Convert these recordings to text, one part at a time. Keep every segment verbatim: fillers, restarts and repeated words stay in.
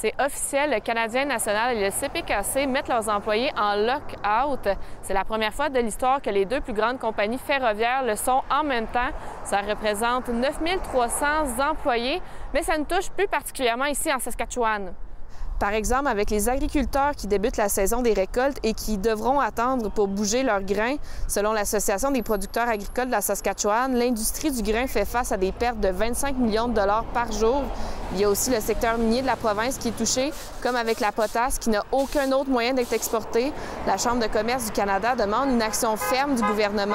C'est officiel, le Canadien national et le C P K C mettent leurs employés en lock-out. C'est la première fois de l'histoire que les deux plus grandes compagnies ferroviaires le sont en même temps. Ça représente neuf mille trois cents employés, mais ça nous touche plus particulièrement ici en Saskatchewan. Par exemple, avec les agriculteurs qui débutent la saison des récoltes et qui devront attendre pour bouger leurs grains, selon l'Association des producteurs agricoles de la Saskatchewan, l'industrie du grain fait face à des pertes de vingt-cinq millions de dollars par jour. Il y a aussi le secteur minier de la province qui est touché, comme avec la potasse qui n'a aucun autre moyen d'être exportée. La Chambre de commerce du Canada demande une action ferme du gouvernement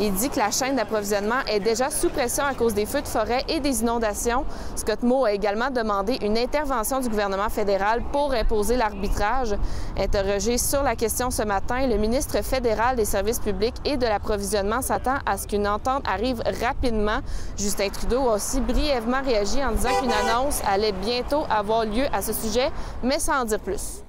et dit que la chaîne d'approvisionnement est déjà sous pression à cause des feux de forêt et des inondations. Scott Moe a également demandé une intervention du gouvernement fédéral pour imposer l'arbitrage. Interrogé sur la question ce matin, le ministre fédéral des services publics et de l'approvisionnement s'attend à ce qu'une entente arrive rapidement. Justin Trudeau a aussi brièvement réagi en disant qu'une annonce allait bientôt avoir lieu à ce sujet, mais sans en dire plus.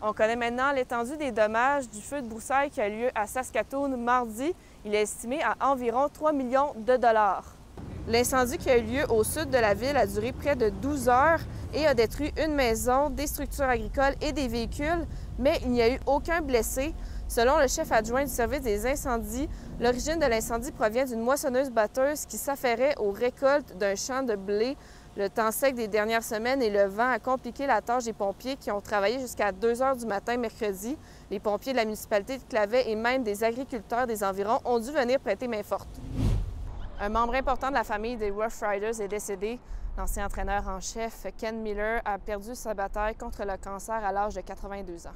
On connaît maintenant l'étendue des dommages du feu de broussailles qui a lieu à Saskatoon mardi. Il est estimé à environ trois millions de dollars. L'incendie qui a eu lieu au sud de la ville a duré près de douze heures et a détruit une maison, des structures agricoles et des véhicules, mais il n'y a eu aucun blessé. Selon le chef adjoint du service des incendies, l'origine de l'incendie provient d'une moissonneuse-batteuse qui s'affairait aux récoltes d'un champ de blé. Le temps sec des dernières semaines et le vent a compliqué la tâche des pompiers qui ont travaillé jusqu'à deux heures du matin mercredi. Les pompiers de la municipalité de Clavet et même des agriculteurs des environs ont dû venir prêter main forte. Un membre important de la famille des Rough Riders est décédé. L'ancien entraîneur en chef, Ken Miller, a perdu sa bataille contre le cancer à l'âge de quatre-vingt-deux ans.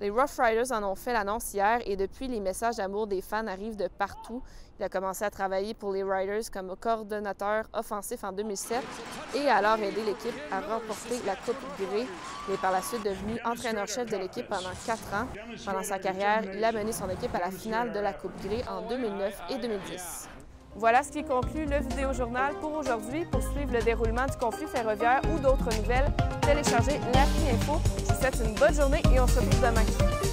Les Rough Riders en ont fait l'annonce hier et depuis, les messages d'amour des fans arrivent de partout. Il a commencé à travailler pour les Riders comme coordonnateur offensif en deux mille sept et a alors aidé l'équipe à remporter la Coupe Grey. Il est par la suite devenu entraîneur-chef de l'équipe pendant quatre ans. Pendant sa carrière, il a mené son équipe à la finale de la Coupe Grey en deux mille neuf et deux mille dix. Voilà ce qui conclut le vidéojournal pour aujourd'hui. Pour suivre le déroulement du conflit ferroviaire ou d'autres nouvelles, téléchargez l'appli Info. Je vous souhaite une bonne journée et on se retrouve demain.